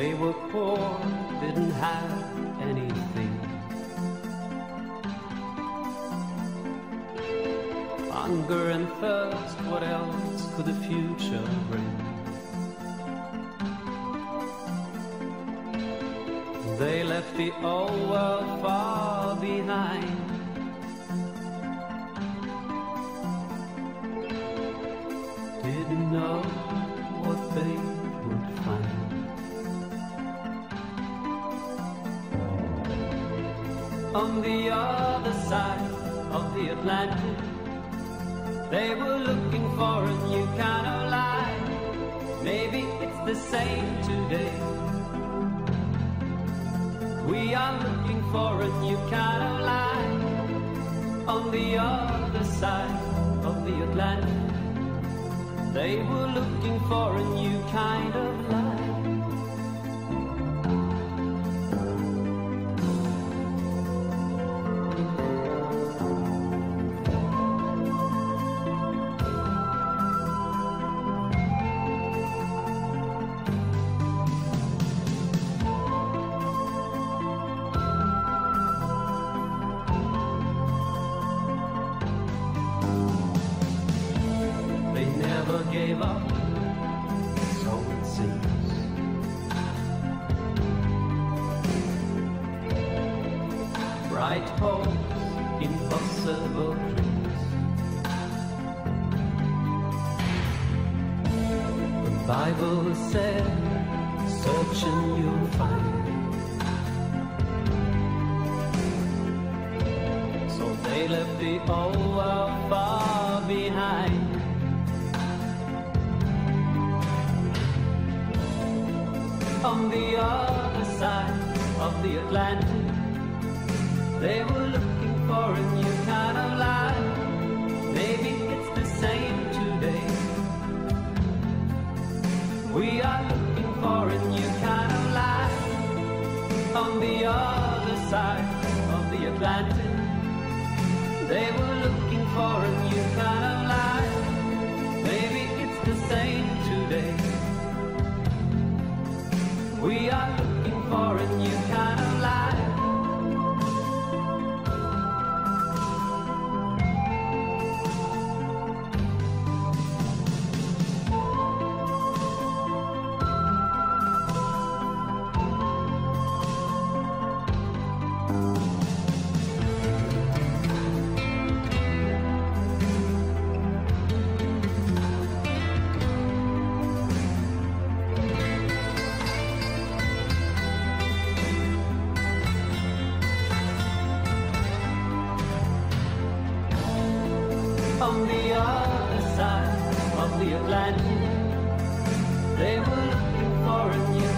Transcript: They were poor, didn't have anything. Hunger and thirst, what else could the future bring? They left the old world far behind. Didn't know what they would find. On the other side of the Atlantic, they were looking for a new kind of life. Maybe it's the same today. We are looking for a new kind of life. On the other side of the Atlantic, they were looking for a new kind of life. Gave up, so it seems. Bright hopes, impossible dreams. The Bible said, search and you'll find. So they left the old world far behind. On the other side of the Atlantic, they were looking for a new kind of life. Maybe it's the same today. We are looking for a new kind of life. On the other side of the Atlantic, they were looking for a new kind of life. Maybe it's the same today. We are looking for a new kind of life. On the other side of the Atlantic, they were looking for a new